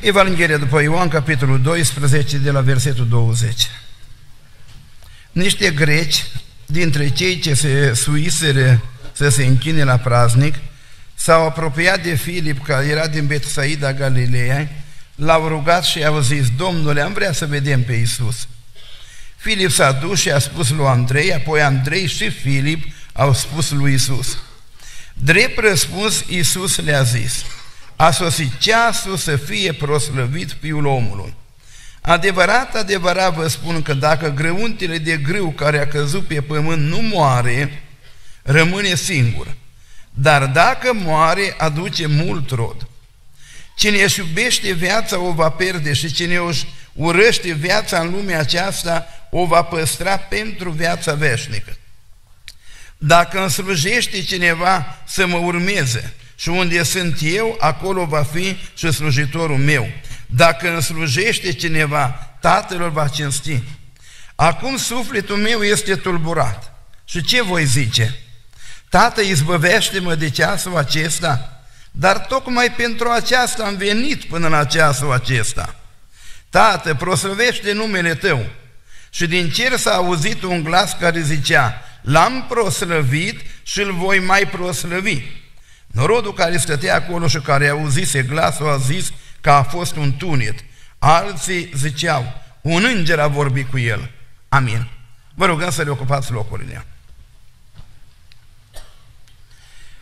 Evanghelia după Ioan, capitolul 12, de la versetul 20. Niște greci, dintre cei ce se suiseră să se închine la praznic, s-au apropiat de Filip, care era din Bethsaida, Galileea, l-au rugat și i-au zis: Domnule, am vrea să vedem pe Iisus. Filip s-a dus și a spus lui Andrei, apoi Andrei și Filip au spus lui Iisus. Drept răspuns, Iisus le-a zis: a sosit ceasul să fie proslăvit Fiul omului. Adevărat, adevărat vă spun că dacă grăuntele de grâu care a căzut pe pământ nu moare, rămâne singur, dar dacă moare, aduce mult rod. Cine își iubește viața o va pierde și cine își urăște viața în lumea aceasta o va păstra pentru viața veșnică. Dacă îmi slujește cineva să mă urmeze și unde sunt eu, acolo va fi și slujitorul meu. Dacă îmi slujește cineva, Tatăl îl va cinsti. Acum sufletul meu este tulburat. Și ce voi zice? Tată, izbăvește-mă de ceasul acesta, dar tocmai pentru aceasta am venit până la ceasul acesta. Tată, proslăvește numele Tău. Și din cer s-a auzit un glas care zicea: L-am proslăvit și îl voi mai proslăvi. Norodul care stătea acolo și care auzise glasul a zis că a fost un tunet. Alții ziceau: un înger a vorbit cu el. Amin. Vă rugăm să le ocupați locurile.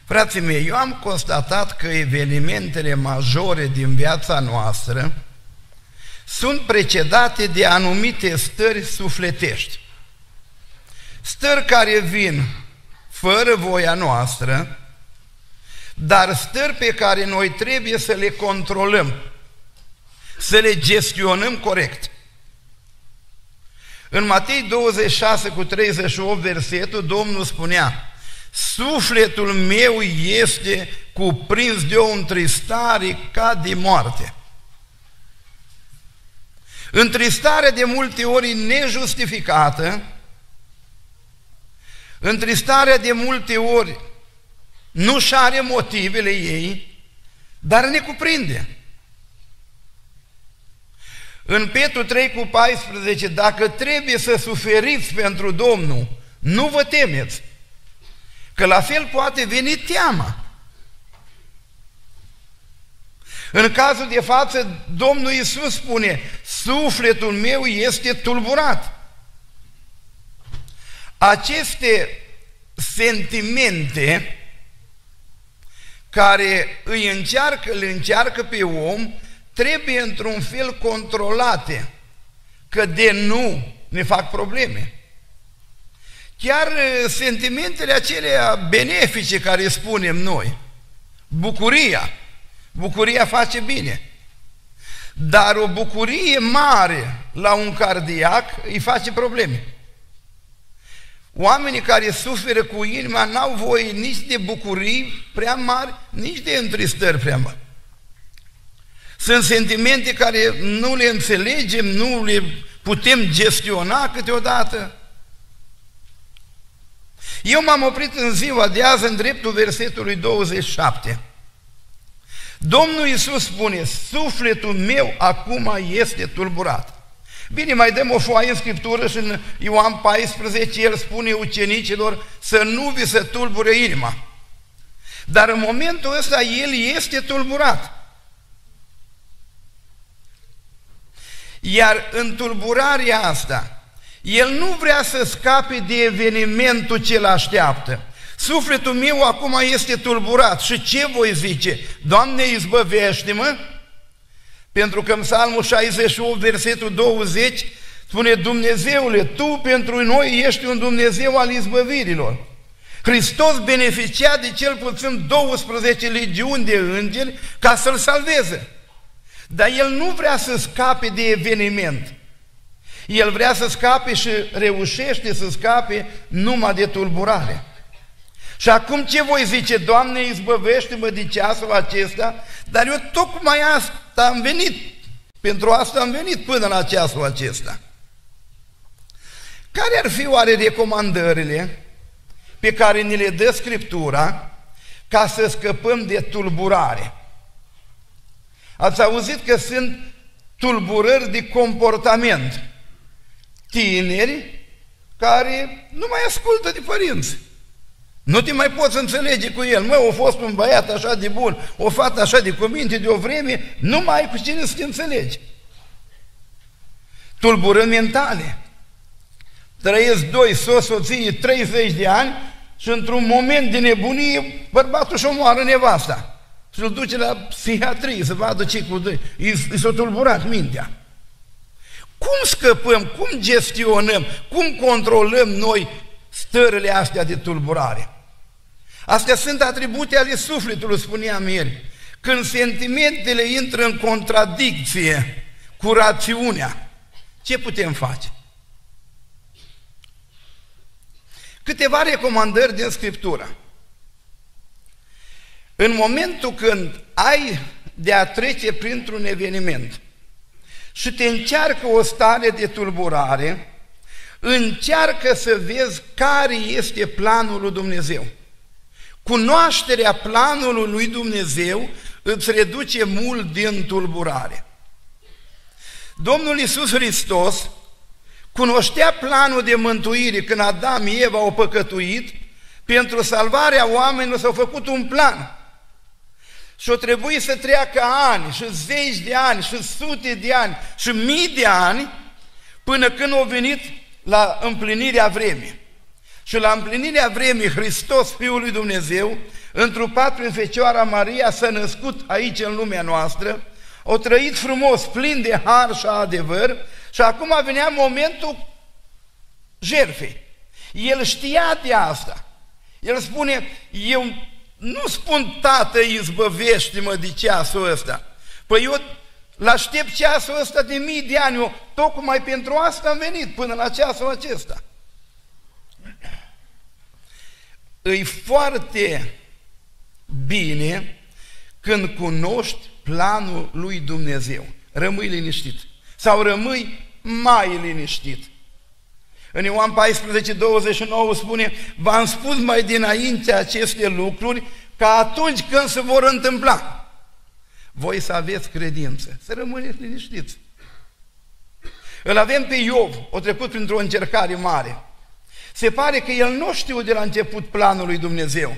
Frații mei, eu am constatat că evenimentele majore din viața noastră sunt precedate de anumite stări sufletești. Stări care vin fără voia noastră, dar stări pe care noi trebuie să le controlăm, să le gestionăm corect. În Matei 26 cu 38 versetul, Domnul spunea: sufletul meu este cuprins de o întristare ca de moarte. Întristare de multe ori nejustificată, întristarea de multe ori nu și are motivele ei, dar ne cuprinde. În Petru 3 cu 14, dacă trebuie să suferiți pentru Domnul, nu vă temeți, că la fel poate veni teama. În cazul de față, Domnul Iisus spune: sufletul meu este tulburat. Aceste sentimente care îl încearcă pe om trebuie într-un fel controlate, că de nu ne fac probleme. Chiar sentimentele acelea benefice care spunem noi, bucuria face bine, dar o bucurie mare la un cardiac îi face probleme. Oamenii care suferă cu inima n-au voie nici de bucurii prea mari, nici de întristări prea mari. Sunt sentimente care nu le înțelegem, nu le putem gestiona câteodată. Eu m-am oprit în ziua de azi în dreptul versetului 27. Domnul Iisus spune: sufletul meu acum este tulburat. Bine, mai dăm o foaie în Scriptură și în Ioan 14 el spune ucenicilor să nu vi se tulbure inima. Dar în momentul ăsta el este tulburat. Iar în tulburarea asta, el nu vrea să scape de evenimentul ce îl așteaptă. Sufletul meu acum este tulburat și ce voi zice? Doamne, izbăvește-mă? Pentru că în Psalmul 68, versetul 20, spune: Dumnezeule, Tu pentru noi ești un Dumnezeu al izbăvirilor. Hristos beneficia de cel puțin 12 legiuni de îngeri ca să-L salveze. Dar El nu vrea să scape de eveniment. El vrea să scape și reușește să scape numai de tulburare. Și acum ce voi zice? Doamne, izbăvește-mă de ceasul acesta, dar eu tocmai asta am venit, pentru asta am venit până la ceasul acesta. Care ar fi oare recomandările pe care ni le dă Scriptura ca să scăpăm de tulburare? Ați auzit că sunt tulburări de comportament. Tineri care nu mai ascultă de părinți. Nu te mai poți înțelege cu el. Măi, a fost un băiat așa de bun, o fată așa de cuminte de o vreme, nu mai ai cu cine să te înțelegi. Tulburări mentale. Trăiesc doi soții 30 de ani și într-un moment de nebunie bărbatul și omoară nevasta și îl duce la psihiatrie să vadă ce cu doi. I s-a tulburat mintea. Cum scăpăm, cum gestionăm, cum controlăm noi stările astea de tulburare? Astea sunt atribute ale sufletului, spuneam ieri. Când sentimentele intră în contradicție cu rațiunea, ce putem face? Câteva recomandări din Scriptură. În momentul când ai de a trece printr-un eveniment și te încearcă o stare de tulburare, încearcă să vezi care este planul lui Dumnezeu. Cunoașterea planului lui Dumnezeu îți reduce mult din tulburare. Domnul Iisus Hristos cunoștea planul de mântuire. Când Adam și Eva au păcătuit, pentru salvarea oamenilor s-a făcut un plan. Și o trebuie să treacă ani, și zeci de ani, și sute de ani, și mii de ani, până când au venit la împlinirea vremii. Și la împlinirea vremii, Hristos, Fiul lui Dumnezeu, întrupat prin Fecioara Maria, s-a născut aici în lumea noastră, a trăit frumos, plin de har și adevăr, și acum venea momentul jertfei. El știa de asta. El spune, eu nu spun, Tată, izbăvește-mă de ceasul ăsta. Păi eu l-aștept ceasul ăsta de mii de ani, eu tocmai pentru asta am venit, până la ceasul acesta. E foarte bine când cunoști planul lui Dumnezeu. Rămâi liniștit. Sau rămâi mai liniștit. În Ioan 14, 29 spune, v-am spus mai dinainte aceste lucruri, ca atunci când se vor întâmpla, voi să aveți credință, să rămâneți liniștiți. Îl avem pe Iov, o trecut printr-o încercare mare. Se pare că el nu știu de la început planul lui Dumnezeu.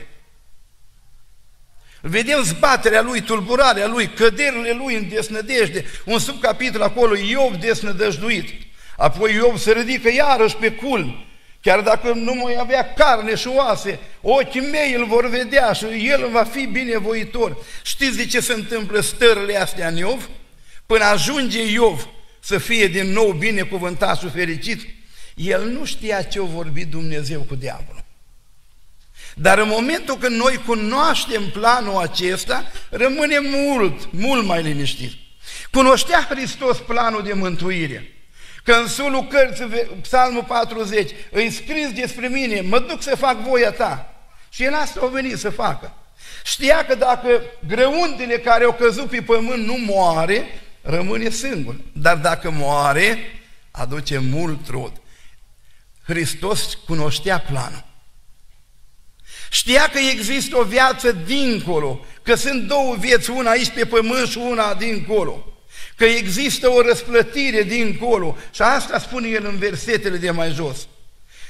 Vedem zbaterea lui, tulburarea lui, căderile lui în desnădejde. Un subcapitol acolo, Iov desnădăjduit. Apoi Iov se ridică iarăși pe culmi, chiar dacă nu mai avea carne și oase, ochii mei îl vor vedea și el va fi binevoitor. Știți de ce se întâmplă stările astea în Iov? Până ajunge Iov să fie din nou binecuvântat și fericit, el nu știa ce-o vorbi Dumnezeu cu diavolul. Dar în momentul când noi cunoaștem planul acesta, rămâne mult mai liniștit. Cunoștea Hristos planul de mântuire. Că în sulul cărții, Psalmul 40, îi scris despre mine, mă duc să fac voia ta. Și el asta a venit să facă. Știa că dacă grăuntele care au căzut pe pământ nu moare, rămâne singur. Dar dacă moare, aduce mult trud. Hristos cunoștea planul. Știa că există o viață dincolo, că sunt două vieți, una aici pe pământ și una dincolo. Că există o răsplătire dincolo și asta spune el în versetele de mai jos.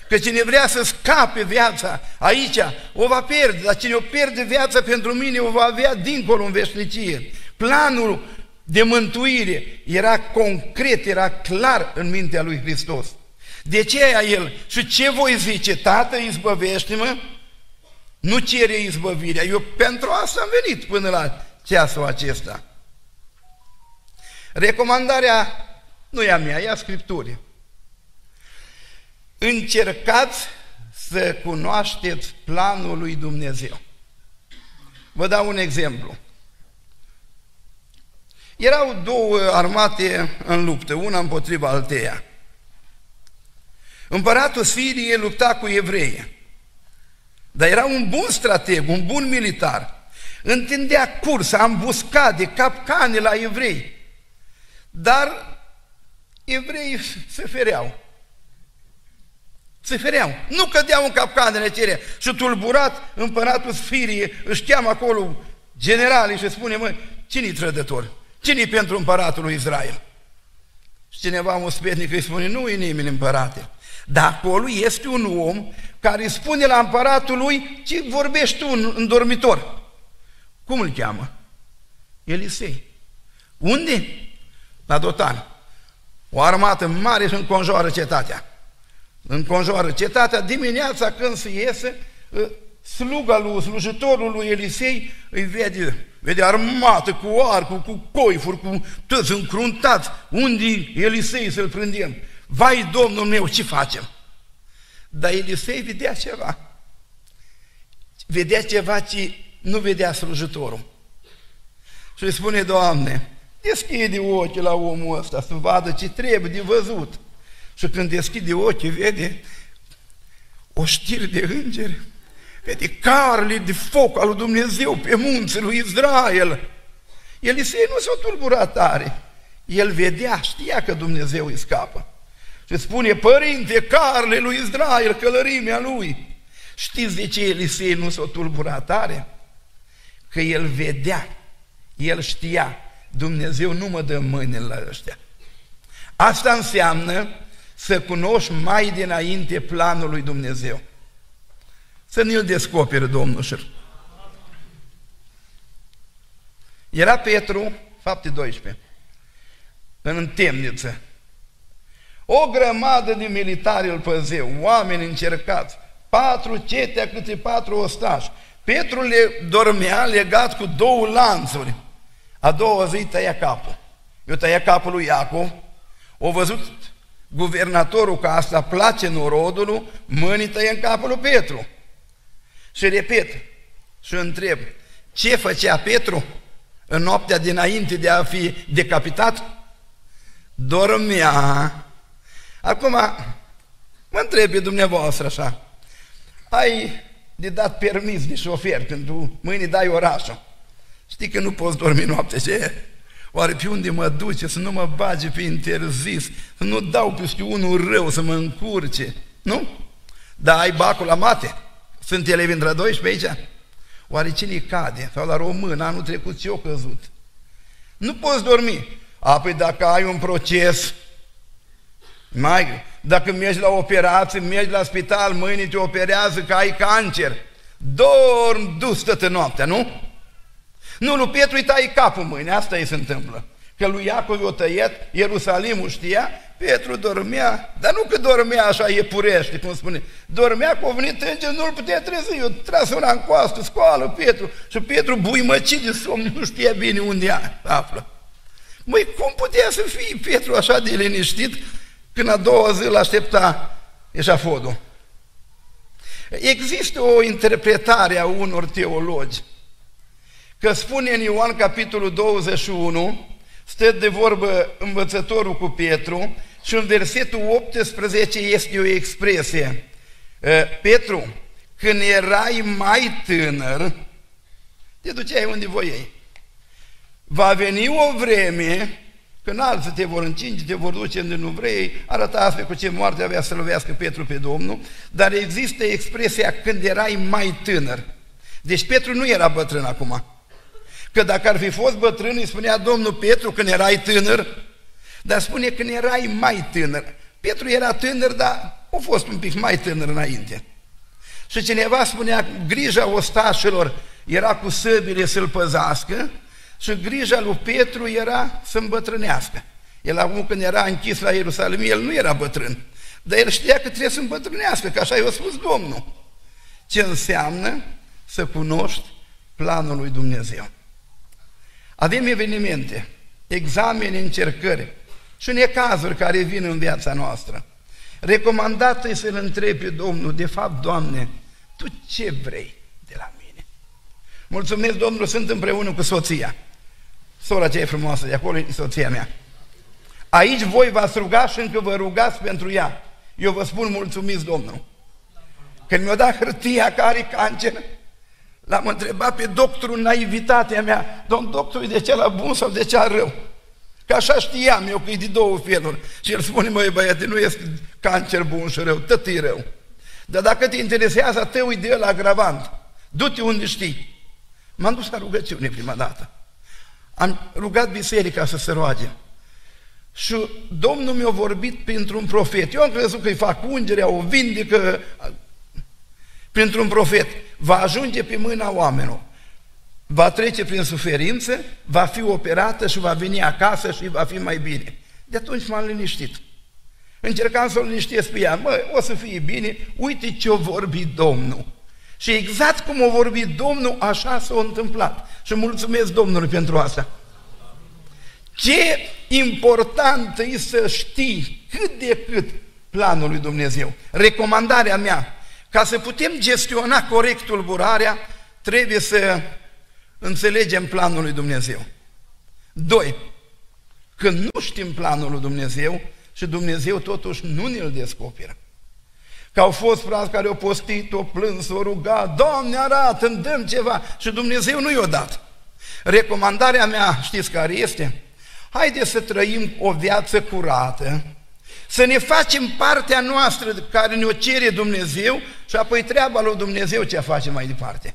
Că cine vrea să scape viața aici, o va pierde, dar cine o pierde viața pentru mine, o va avea dincolo în veșnicie. Planul de mântuire era concret, era clar în mintea lui Hristos. De ce aia el? Și ce voi zice? Tată, izbăvește-mă? Nu cere izbăvirea. Eu pentru asta am venit până la ceasul acesta. Recomandarea nu e a mea, e a Scripturii. Încercați să cunoașteți planul lui Dumnezeu. Vă dau un exemplu. Erau două armate în luptă, una împotriva alteia. Împăratul Siriei lupta cu evrei. Dar era un bun strateg, un bun militar. Întindea cursa, ambuscade, capcane la evrei. Dar evreii se fereau. Se fereau. Nu cădeau în capcanele acelea. Și tulburat, împăratul Siriei își cheamă acolo generalii și spune, mă, cine-i trădător? Cine-i pentru împăratul lui Israel? Și cineva muspetnic îi spune, nu e nimeni împărate. Dar acolo este un om care îi spune la împăratul lui ce vorbești tu în dormitor. Cum îl cheamă? Elisei. Unde? La Dotan. O armată mare și înconjoară cetatea. Înconjoară cetatea. Dimineața când se iese, sluga lui, slujitorul lui Elisei îi vede armată, cu arcul, cu coifuri, cu toți încruntați. Unde Elisei să-l prindem? Vai, Domnul meu, ce facem? Dar Elisei vedea ceva. Vedea ceva ce nu vedea slujitorul. Și îi spune, Doamne, deschide ochii la omul ăsta să vadă ce trebuie de văzut. Și când deschide ochii, vede o știre de îngeri, vede carele de foc al lui Dumnezeu pe munții lui Israel. Elisei nu s-a tulburat tare. El vedea, știa că Dumnezeu îi scapă. Și spune, Părinte, carele lui Israel, călărimea lui. Știți de ce Elisei nu s-a tulburat tare? Că el vedea, el știa, Dumnezeu nu mă dă mâinile la ăștia. Asta înseamnă să cunoști mai dinainte planul lui Dumnezeu. Să ne-l descoperi, Domnul. Era Petru, Fapte 12, în temniță. O grămadă de militari îl păzeau, oameni încercați, 4 cetea câte 4 ostași. Petru le dormea legat cu 2 lanțuri. A doua zi tăia capul. Eu tăia capul lui Iacov, o văzut guvernatorul că asta place norodului, mâinii tăie în capul lui Petru. Și repet, și întreb, ce făcea Petru în noaptea dinainte de a fi decapitat? Dormea. Acum, mă întreb pe dumneavoastră așa, ai de dat permis de șofer când tu mâine dai orașul? Știi că nu poți dormi noapte, ce? Oare pe unde mă duce, să nu mă bage pe interzis, să nu dau peste unul rău, să mă încurce, nu? Dar ai bacul la mate? Sunt elevi între 12 aici? Oare cine cade? Sau la român, anul trecut și eu căzut. Nu poți dormi. A, păi dacă ai un proces, mai, dacă mergi la operație, mergi la spital, mâine te operează că ai cancer, dorm dus toată noaptea, nu? Nu, lui Petru îi tai capul mâine, asta îi se întâmplă. Că lui Iacov i-o tăiat, Ierusalimul știa, Petru dormea, dar nu că dormea așa iepurește, cum spune, dormea cu o venit înger, nu-l putea trezi, eu tras una în coastă, scoală Petru, și Petru buimăcit de somn, nu știa bine unde află. Măi, cum putea să fie Petru așa de liniștit când a doua zi îl aștepta eșafodul? Există o interpretare a unor teologi, că spune în Ioan capitolul 21, stă de vorbă învățătorul cu Petru și în versetul 18 este o expresie. Petru, când erai mai tânăr, te duceai unde voiei. Va veni o vreme când alții te vor încinge, te vor duce unde nu vrei, arăta astfel cu ce moarte avea să lovească Petru pe Domnul, dar există expresia când erai mai tânăr. Deci Petru nu era bătrân acum. Că dacă ar fi fost bătrân, îi spunea Domnul Petru când erai tânăr, dar spune când erai mai tânăr. Petru era tânăr, dar a fost un pic mai tânăr înainte. Și cineva spunea, grija ostașilor era cu săbile să-l păzească și grija lui Petru era să îmbătrânească. El acum când era închis la Ierusalim, el nu era bătrân, dar el știa că trebuie să îmbătrânească, că așa i-a spus Domnul. Ce înseamnă să cunoști planul lui Dumnezeu? Avem evenimente, examene, încercări și necazuri care vin în viața noastră. Recomandată e să-L întrebi pe Domnul, de fapt, Doamne, Tu ce vrei de la mine? Mulțumesc, Domnul, sunt împreună cu soția. Sora cea e frumoasă de acolo e soția mea. Aici voi v-ați ruga și încă vă rugați pentru ea. Eu vă spun mulțumesc, Domnul. Când mi-o dat hârtia că are cancer, l-am întrebat pe doctorul naivitatea mea, domn doctor, e de ce la bun sau de ce la rău? Că așa știam eu că e de două feluri. Și el spune, măi băiete, nu este cancer bun și rău, tot e rău. Dar dacă te interesează, tău e de el agravant. Du-te unde știi. M-am dus la rugăciune prima dată. Am rugat biserica să se roage. Și Domnul mi-a vorbit printr-un profet. Eu am crezut că îi fac ungerea, o vindecă. Printr-un profet. Va ajunge pe mâna oamenilor. Va trece prin suferință, va fi operată și va veni acasă și va fi mai bine. De atunci m-am liniștit. Încercam să-l liniștesc pe ea. Mă, o să fie bine, uite ce-a vorbit Domnul. Și exact cum a vorbit Domnul, așa s-a întâmplat. Și mulțumesc Domnului pentru asta. Ce important e să știi cât de cât planul lui Dumnezeu. Recomandarea mea, ca să putem gestiona corect tulburarea, trebuie să înțelegem planul lui Dumnezeu. 2. Când nu știm planul lui Dumnezeu și Dumnezeu totuși nu ne-l descoperă. Că au fost frați care au postit, au plâns, au rugat, Doamne arată, îmi dăm ceva și Dumnezeu nu i-a dat. Recomandarea mea, știți care este? Haideți să trăim o viață curată, să ne facem partea noastră care ne-o cere Dumnezeu și apoi treaba lui Dumnezeu ce facem mai departe.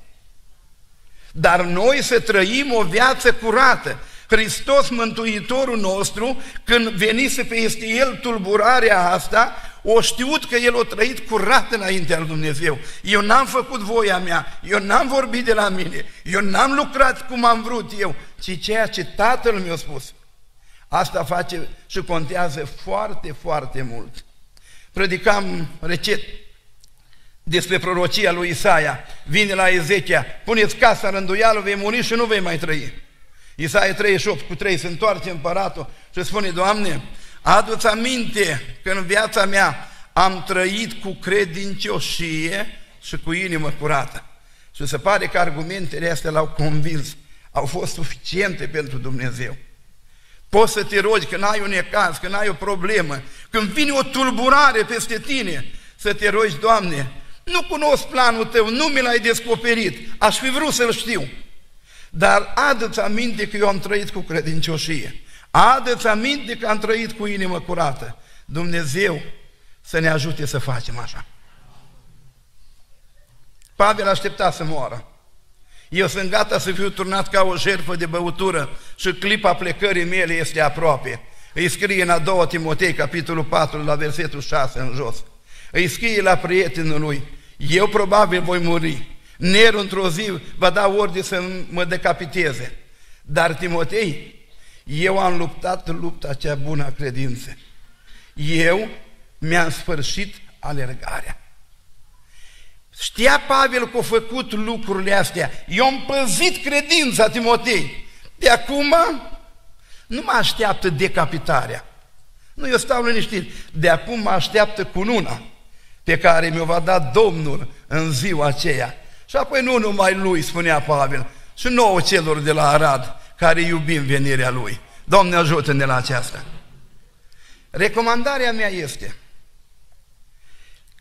Dar noi să trăim o viață curată. Hristos Mântuitorul nostru, când venise peste El tulburarea asta, o știut că El o trăit curat înaintea lui Dumnezeu. Eu n-am făcut voia mea, eu n-am vorbit de la mine, eu n-am lucrat cum am vrut eu, ci ceea ce Tatăl mi-a spus. Asta face și contează foarte, foarte mult. Predicam recent despre prorocia lui Isaia, vine la Ezechia, puneți casa în rânduială, vei muri și nu vei mai trăi. Isaia 38:3, se întoarce împăratul și spune, Doamne, adu-ți aminte că în viața mea am trăit cu credincioșie și cu inimă curată. Și se pare că argumentele astea l-au convins, au fost suficiente pentru Dumnezeu. Poți să te rogi când ai un ecaz, când ai o problemă, când vine o tulburare peste tine, să te rogi, Doamne, nu cunosc planul Tău, nu mi l-ai descoperit, aș fi vrut să-l știu. Dar adu-ți aminte că eu am trăit cu credincioșie, adu-ți aminte că am trăit cu inimă curată. Dumnezeu să ne ajute să facem așa. Pavel aștepta să moară. Eu sunt gata să fiu turnat ca o jertfă de băutură și clipa plecării mele este aproape. Îi scrie în a doua Timotei, capitolul 4, la versetul 6 în jos. Îi scrie la prietenul lui, eu probabil voi muri. Nero într-o zi va da ordine să mă decapiteze. Dar Timotei, eu am luptat lupta cea bună a credinței. Eu mi-am sfârșit alergarea. Știa Pavel că a făcut lucrurile astea. Eu am păzit credința, Timotei. De acum nu mă așteaptă decapitarea. Nu, eu stau liniștit. De acum mă așteaptă cununa pe care mi-o va da Domnul în ziua aceea. Și apoi nu numai lui, spunea Pavel, și nouă celor de la Arad care iubim venirea lui. Doamne ajută-ne la aceasta. Recomandarea mea este,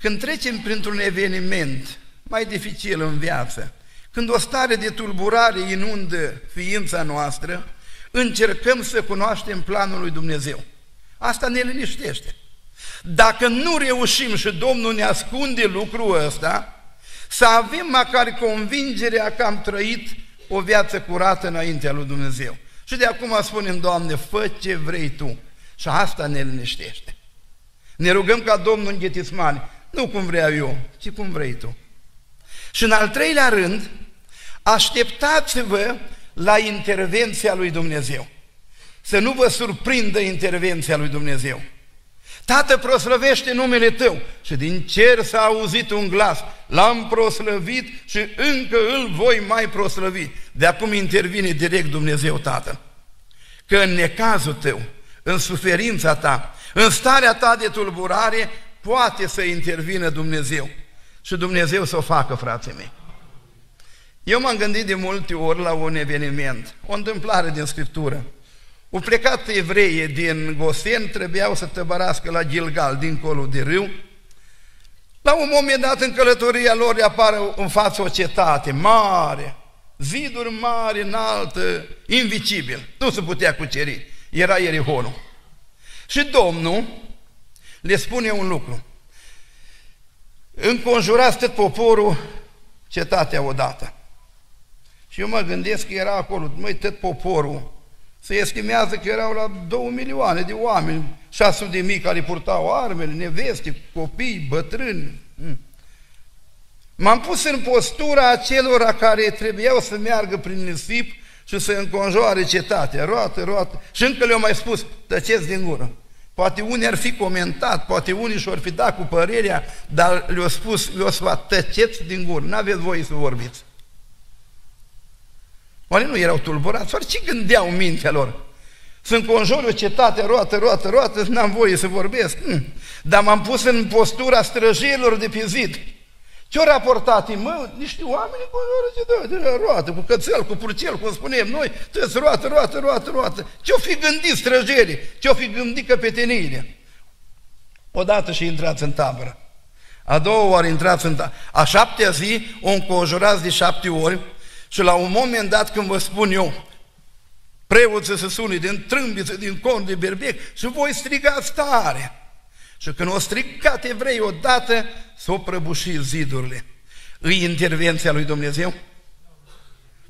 când trecem printr-un eveniment mai dificil în viață, când o stare de tulburare inundă ființa noastră, încercăm să cunoaștem planul lui Dumnezeu. Asta ne liniștește. Dacă nu reușim și Domnul ne ascunde lucrul ăsta, să avem măcar convingerea că am trăit o viață curată înaintea lui Dumnezeu. Și de acum spunem, Doamne, fă ce vrei Tu. Și asta ne liniștește. Ne rugăm ca Domnul în Ghetsimani, nu cum vreau eu, ci cum vrei Tu. Și în al treilea rând, așteptați-vă la intervenția lui Dumnezeu. Să nu vă surprindă intervenția lui Dumnezeu. Tată, proslăvește numele Tău. Și din cer s-a auzit un glas, L-am proslăvit și încă îl voi mai proslăvi. De acum intervine direct Dumnezeu Tatăl. Că în necazul tău, în suferința ta, în starea ta de tulburare, poate să intervină Dumnezeu. Și Dumnezeu să o facă, frații mei. Eu m-am gândit de multe ori la un eveniment, o întâmplare din Scriptură. Au plecat evreii din Gosen, trebuiau să tăbărască la Gilgal, dincolo de râu. La un moment dat, în călătoria lor, apare în față o cetate mare, ziduri mari, înaltă, invicibil. Nu se putea cuceri, era Ierihonul. Și Domnul le spune un lucru. Înconjurați tot poporul cetatea odată. Și eu mă gândesc că era acolo, măi, tot poporul Se estimează că erau la 2 milioane de oameni, 600.000 care purtau armele, neveste, copii, bătrâni. M-am pus în postura acelora care trebuiau să meargă prin nisip și să înconjoare cetatea, roată, roată. Și încă le-au mai spus, tăceți din gură. Poate unii ar fi comentat, poate unii și-ar fi dat cu părerea, dar le-au spus, le-au sfat, tăceți din gură, n-aveți voie să vorbiți. Oare nu erau tulburați? Oare ce gândeau mintea lor? Să înconjori o cetate, roată, roată, roată, n-am voie să vorbesc. Dar m-am pus în postura străjilor de pe zid. Ce-au raportat? Mă, niște oameni cu roată, cu cățel, cu purcel, cum spunem noi, tăți roată, roată, roată, roată. Ce-au fi gândit străjerii? Ce-au fi gândit căpeteniile? Odată și intrați în tabără. A doua oară intrați în tabără. A 7-a zi o înconjurați de 7 ori. Și la un moment dat, când vă spun eu, preoții se sune din trâmbiță, din corn, de berbec, și voi strigați tare. Și când o strigat evrei odată, s-o prăbuși zidurile. Îi intervenția lui Dumnezeu?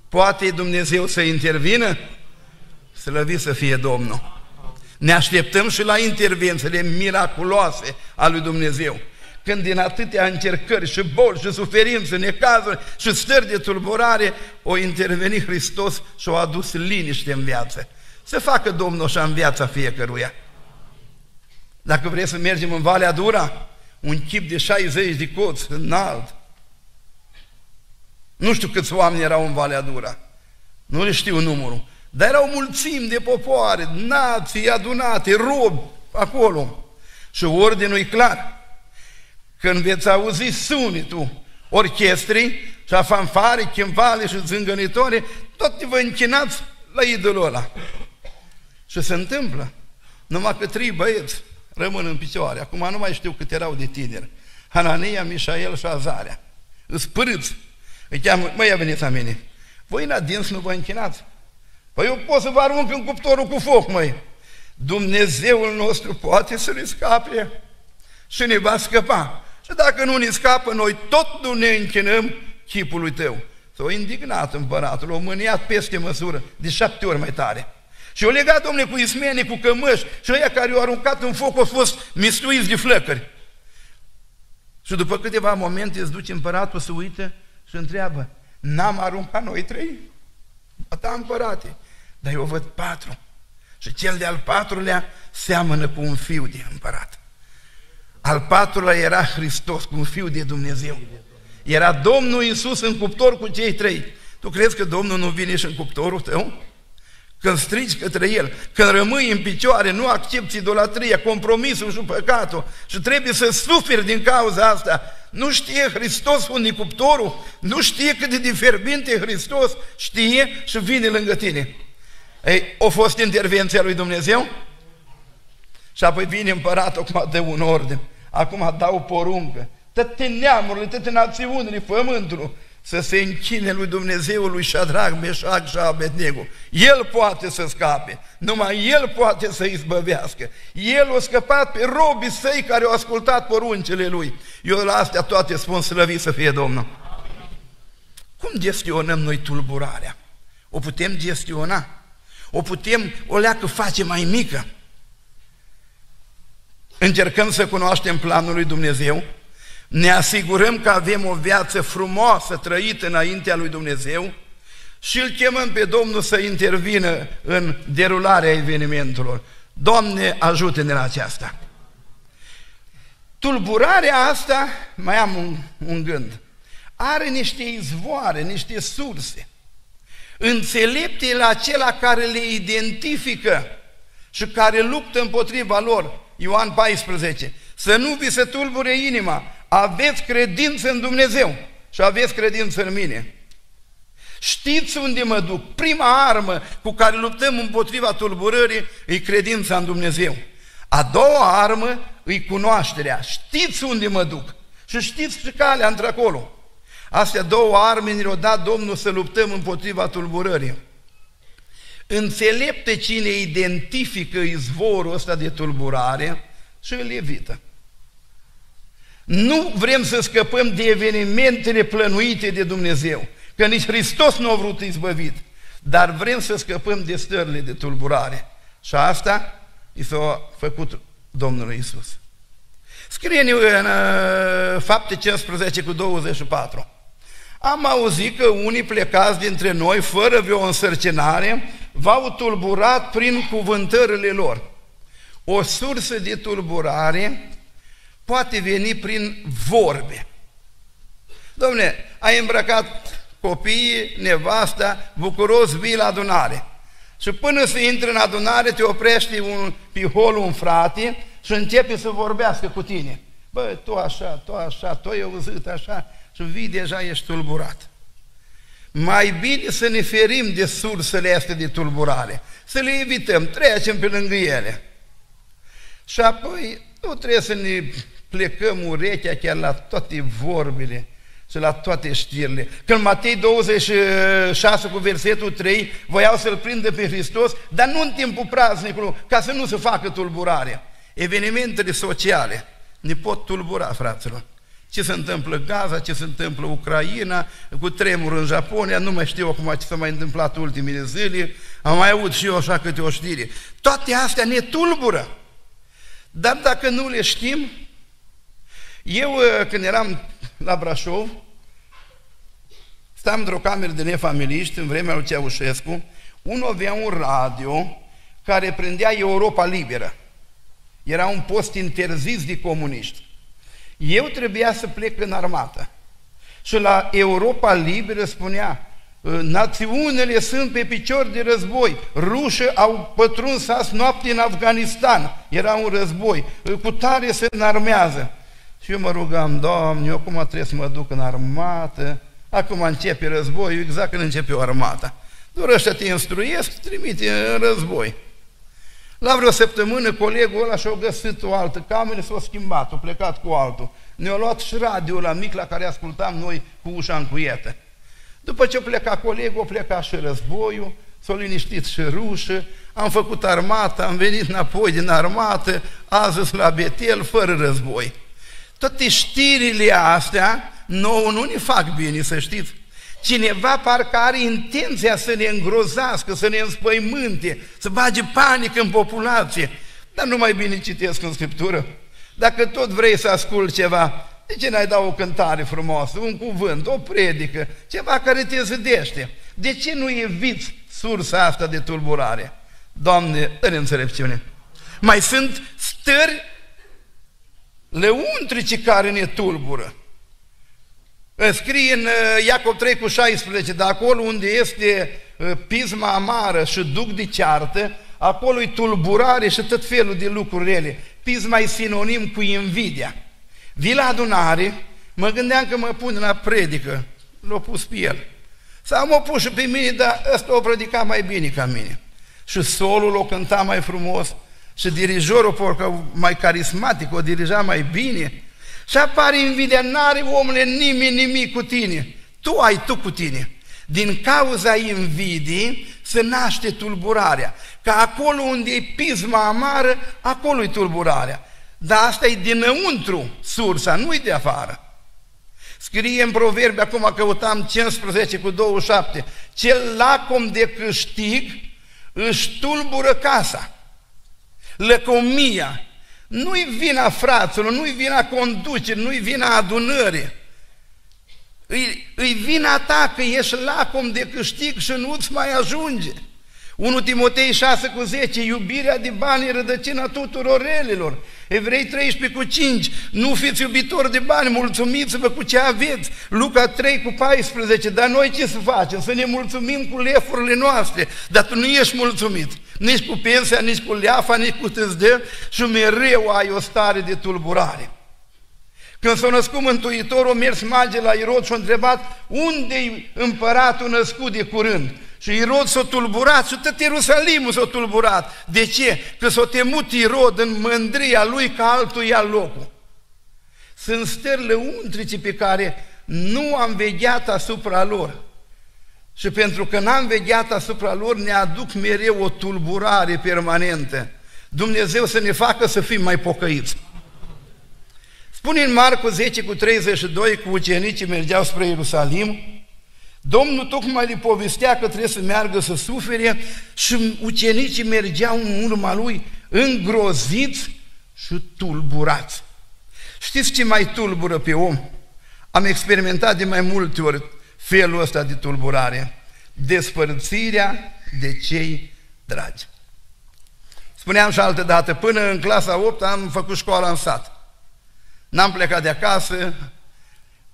Poate Dumnezeu să intervină? Slăvit să fie Domnul! Ne așteptăm și la intervențiile miraculoase a lui Dumnezeu. Când din atâtea încercări și boli și suferințe, necazuri și stări de tulburare, o interveni Hristos și o adus liniște în viață. Să facă Domnul așa în viața fiecăruia. Dacă vreți să mergem în Valea Dura, un chip de 60 de coți înalt. Nu știu câți oameni erau în Valea Dura, nu le știu numărul, dar erau mulțimi de popoare, nații adunate, robi acolo. Și ordinul e clar. Când veți auzi sunetul orchestrii și a fanfare, chimvale și zângănitoare, tot vă închinați la idolul ăla. Și se întâmplă, numai că 3 băieți rămân în picioare. Acum nu mai știu cât erau de tineri. Hanania, Mișael și Azaria. Îți părâți. Îi cheamă, măi, ia veniți la mine. Voi în adins nu vă închinați. Păi eu pot să vă arunc în cuptorul cu foc, măi. Dumnezeul nostru poate să ne scape și ne va scăpa. Și dacă nu ne scapă, noi tot nu ne închinăm chipului tău. S-a indignat împăratul, l-a mâniat peste măsură, de 7 ori mai tare. Și o legat, domne, cu ismene, cu cămăși, și ăia care i-au aruncat în foc au fost mistuiți de flăcări. Și după câteva momente îți duce împăratul, se uită și întreabă, n-am aruncat noi 3? Bata, împărate, dar eu văd 4. Și cel de-al 4-lea seamănă cu un fiu de împărat. Al 4-lea era Hristos, un fiu de Dumnezeu. Era Domnul Iisus în cuptor cu cei 3. Tu crezi că Domnul nu vine și în cuptorul tău? Când strici către El, când rămâi în picioare, nu accepti idolatria, compromisul și păcatul și trebuie să suferi din cauza asta, nu știe Hristos unde e cuptorul? Nu știe cât de fierbinte e Hristos? Știe și vine lângă tine. Ei, a fost intervenția lui Dumnezeu? Și apoi vine împăratul, acum dă un ordin, acum dau poruncă, toate neamurile, toate națiunile, pământul, să se închine lui Dumnezeul lui Shadrach, Meșac și Abednego. El poate să scape, numai El poate să izbăvească. El a scăpat pe robii săi care au ascultat poruncele Lui. Eu la astea toate spun slăvit să fie Domnul. Cum gestionăm noi tulburarea? O putem gestiona? O putem, o leacă face mai mică? Încercăm să cunoaștem planul lui Dumnezeu, ne asigurăm că avem o viață frumoasă trăită înaintea lui Dumnezeu și îl chemăm pe Domnul să intervină în derularea evenimentelor. Doamne, ajută-ne la aceasta! Tulburarea asta, mai am un gând, are niște izvoare, niște surse. Înțelept e la cel care le identifică și care luptă împotriva lor. Ioan 14, să nu vi se tulbure inima, aveți credință în Dumnezeu și aveți credință în mine. Știți unde mă duc, prima armă cu care luptăm împotriva tulburării e credința în Dumnezeu. A doua armă e cunoașterea, știți unde mă duc și știți și calea într-acolo. Astea două arme ne-le-a dat Domnul să luptăm împotriva tulburării. Înțelepte cine identifică izvorul ăsta de tulburare și îl evită. Nu vrem să scăpăm de evenimentele plănuite de Dumnezeu, că nici Hristos nu a vrut izbăvit. Dar vrem să scăpăm de stările de tulburare. Și asta i s-a făcut Domnul Iisus. Scrie în Fapte 15 cu 24. Am auzit că unii plecați dintre noi, fără vreo însărcinare, v-au tulburat prin cuvântările lor. O sursă de tulburare poate veni prin vorbe. Dom'le, ai îmbrăcat copiii, nevasta, bucuros vii la adunare. Și până să intri în adunare, te oprești pe holul un frate și începe să vorbească cu tine. Bă, tu așa, tu ai auzit așa și vii deja ești tulburat. Mai bine să ne ferim de sursele astea de tulburare, să le evităm, trecem pe lângă ele. Și apoi nu trebuie să ne plecăm urechea chiar la toate vorbile și la toate știrile. Când Matei 26 cu versetul 3 voiau să-L prindă pe Hristos, dar nu în timpul praznicului, ca să nu se facă tulburare. Evenimentele sociale ne pot tulbura, fraților. Ce se întâmplă în Gaza, ce se întâmplă în Ucraina, cu tremur în Japonia, nu mai știu acum ce s-a mai întâmplat ultimele zile, am mai avut și eu așa câte o știre. Toate astea ne tulbură. Dar dacă nu le știm, eu când eram la Brașov, stam într-o cameră de nefamiliști în vremea lui Ceaușescu, unul avea un radio care prindea Europa Liberă. Era un post interzis de comuniști. Eu trebuia să plec în armată. Și la Europa Liberă spunea: națiunile sunt pe picior de război, rușii au pătruns azi noapte în Afganistan, era un război, cu tare se înarmează. Și eu mă rugam: Doamne, eu acum trebuie să mă duc în armată, acum începe războiul, exact când începe o armată. Doar ăștia te instruiesc, trimite în război. La vreo săptămână, colegul ăla și-a găsit o altă cameră, s-a schimbat, a plecat cu altul. Ne-a luat și radio la mic, la care ascultam noi cu ușa încuietă. După ce a plecat colegul, a plecat și războiul, s-a liniștit și rușă, am făcut armata, am venit înapoi din armată, azi la Betel, fără război. Toate știrile astea nouă nu ne fac bine, să știți. Cineva parcă are intenția să ne îngrozească, să ne înspăimânte, să bage panică în populație. Dar nu mai bine citesc în Scriptură. Dacă tot vrei să asculți ceva, de ce n-ai dat o cântare frumoasă, un cuvânt, o predică, ceva care te zădește? De ce nu eviți sursa asta de tulburare? Doamne, dă-ne înțelepciune! Mai sunt stări lăuntrice care ne tulbură. Scrie în Iacob 3 cu 16, de acolo unde este pisma amară și duc de ceartă, acolo e tulburare și tot felul de lucruri rele. Pisma e sinonim cu invidia. Vii la adunare, mă gândeam că mă pun la predică, l-a pus pe el. Sau m-a pus și pe mine, dar ăsta o predica mai bine ca mine. Și solul o cânta mai frumos, și dirijorul, porcă mai carismatic, o dirija mai bine. Și apare invidia, n-are omule nimeni nimic cu tine, tu ai tu cu tine. Din cauza invidiei se naște tulburarea, că acolo unde e pisma amară, acolo e tulburarea. Dar asta e dinăuntru sursa, nu-i de afară. Scrie în Proverbe, acum căutam 15 cu 27, cel lacom de câștig își tulbură casa. Lăcomia, nu-i vina fraților, nu-i vina conducerii, nu-i vina adunării. Îi vina ta că ești lacom de câștig și nu-ți mai ajunge. 1 Timotei 6 cu 10, iubirea de bani e rădăcina tuturor relelor. Evrei 13 cu 5, nu fiți iubitori de bani, mulțumiți-vă cu ce aveți. Luca 3 cu 14, dar noi ce să facem? Să ne mulțumim cu lefurile noastre, dar tu nu ești mulțumit. Nici cu pensia, nici cu leafa, nici cu tâzdă și mereu ai o stare de tulburare. Când s-a născut Mântuitorul, a mers mage la Irod și a întrebat: unde-i împăratul născut de curând? Și Irod s-a tulburat și tot Ierusalimul s-a tulburat. De ce? Că s-a temut Irod în mândria lui că altul ia locul. Sunt stările untrice pe care nu am vegheat asupra lor. Și pentru că n-am vegheat asupra lor, ne aduc mereu o tulburare permanentă. Dumnezeu să ne facă să fim mai pocăiți. Spune în Marcu 10 cu 32, cu ucenicii mergeau spre Ierusalim, Domnul tocmai le povestea că trebuie să meargă să sufere și ucenicii mergeau în urma lui îngroziți și tulburați. Știți ce mai tulbură pe om? Am experimentat de mai multe ori felul ăsta de tulburare. Despărțirea de cei dragi. Spuneam și altă dată, până în clasa 8 am făcut școala în sat. N-am plecat de acasă.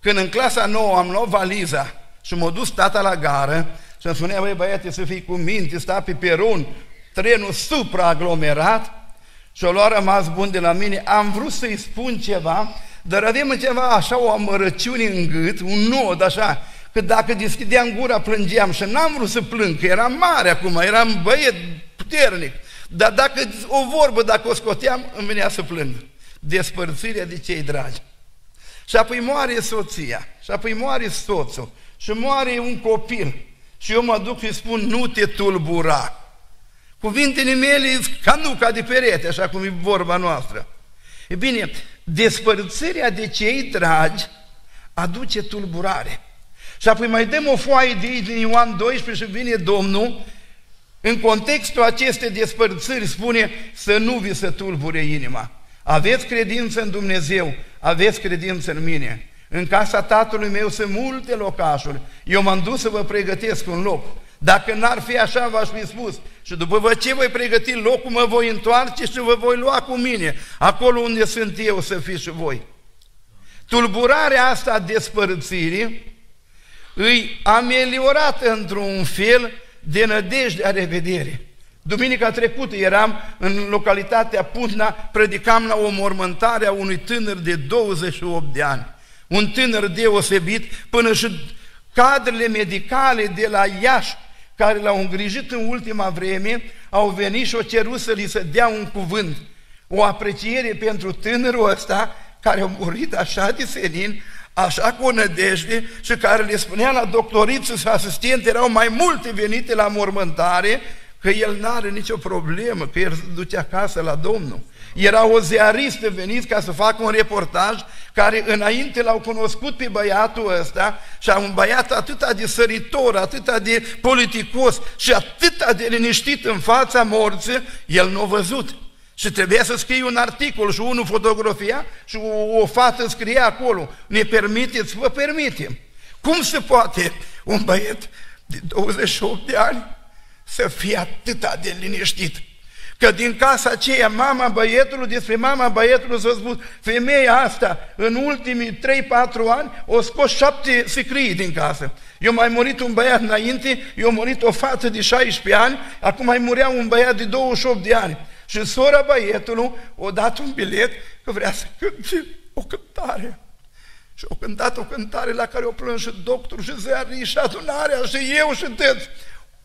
Când în clasa 9 am luat valiza și m-a dus tata la gară și îmi spunea, băi băiete, să fii cu minte, sta pe peron, trenul supraaglomerat și o lua rămas bun de la mine. Am vrut să-i spun ceva, dar aveam ceva așa o amărăciune în gât, un nod așa, că dacă deschideam gura plângeam și n-am vrut să plâng, că eram mare acum, eram băiet puternic, dar dacă o vorbă, dacă o scoteam, îmi venea să plâng. Despărțirea de cei dragi. Și apoi moare soția, și apoi moare soțul, și moare un copil. Și eu mă duc și spun, nu te tulbura. Cuvintele mele sunt ca nuca de perete, așa cum e vorba noastră. E bine, despărțirea de cei dragi aduce tulburare. Și apoi mai dăm o foaie de aici din Ioan 12 și vine Domnul, în contextul acestei despărțiri spune să nu vi se tulbure inima. Aveți credință în Dumnezeu, aveți credință în mine. În casa tatălui meu sunt multe locașuri, eu m-am dus să vă pregătesc un loc. Dacă n-ar fi așa, v-aș fi spus. Și după ce voi pregăti locul, mă voi întoarce și vă voi lua cu mine. Acolo unde sunt eu să fiți și voi. Tulburarea asta a despărțirii îi ameliorată într-un fel de nădejdea revederii. Duminica trecută eram în localitatea Putna, predicam la o mormântare a unui tânăr de 28 de ani. Un tânăr deosebit, până și cadrele medicale de la Iași, care l-au îngrijit în ultima vreme, au venit și au cerut să li se dea un cuvânt, o apreciere pentru tânărul ăsta, care a murit așa de senin, așa cu o nădejde, și care le spunea la doctoriță și asistente, erau mai multe venite la mormântare, că el n-are nicio problemă, că el se duce acasă la Domnul. Era o ziaristă venit ca să facă un reportaj, care înainte l-au cunoscut pe băiatul ăsta și un băiat atâta de săritor, atâta de politicos și atâta de liniștit în fața morții, el nu a văzut. Și trebuia să scrie un articol și unul fotografia și o fată scrie acolo, ne permiteți, vă permitem. Cum se poate un băiat de 28 de ani să fie atâta de liniștit? Că din casa aceea, mama băietului, despre mama băietului s-a spus, femeia asta în ultimii 3-4 ani o scos 7 sicrii din casă. Eu mai murit un băiat înainte, eu murit o fată de 16 ani, acum mai murea un băiat de 28 de ani. Și sora băietului o dat un bilet că vrea să cânte o cântare. Și o cântat o cântare la care o plâns și doctor și ziarii și adunarea și eu și tăți.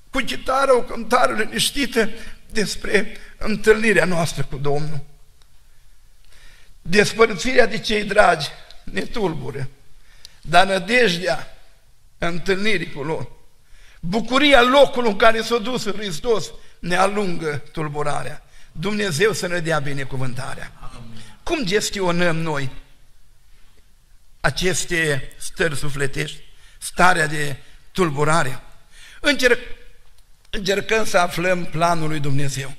Cu chitară, o cântare liniștită despre întâlnirea noastră cu Domnul. Despărțirea de cei dragi ne tulbură, dar nădejdea întâlnirii cu lor, bucuria locului în care s-a dus în Hristos, ne alungă tulburarea. Dumnezeu să ne dea binecuvântarea. Amin. Cum gestionăm noi aceste stări sufletești, starea de tulburare? Încercăm să aflăm planul lui Dumnezeu.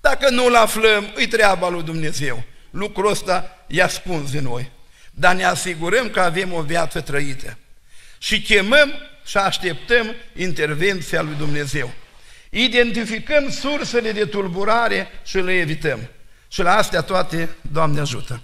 Dacă nu-l aflăm, îi treaba lui Dumnezeu. Lucrul ăsta e ascuns de noi. Dar ne asigurăm că avem o viață trăită. Și chemăm și așteptăm intervenția lui Dumnezeu. Identificăm sursele de tulburare și le evităm. Și la astea toate, Doamne ajută!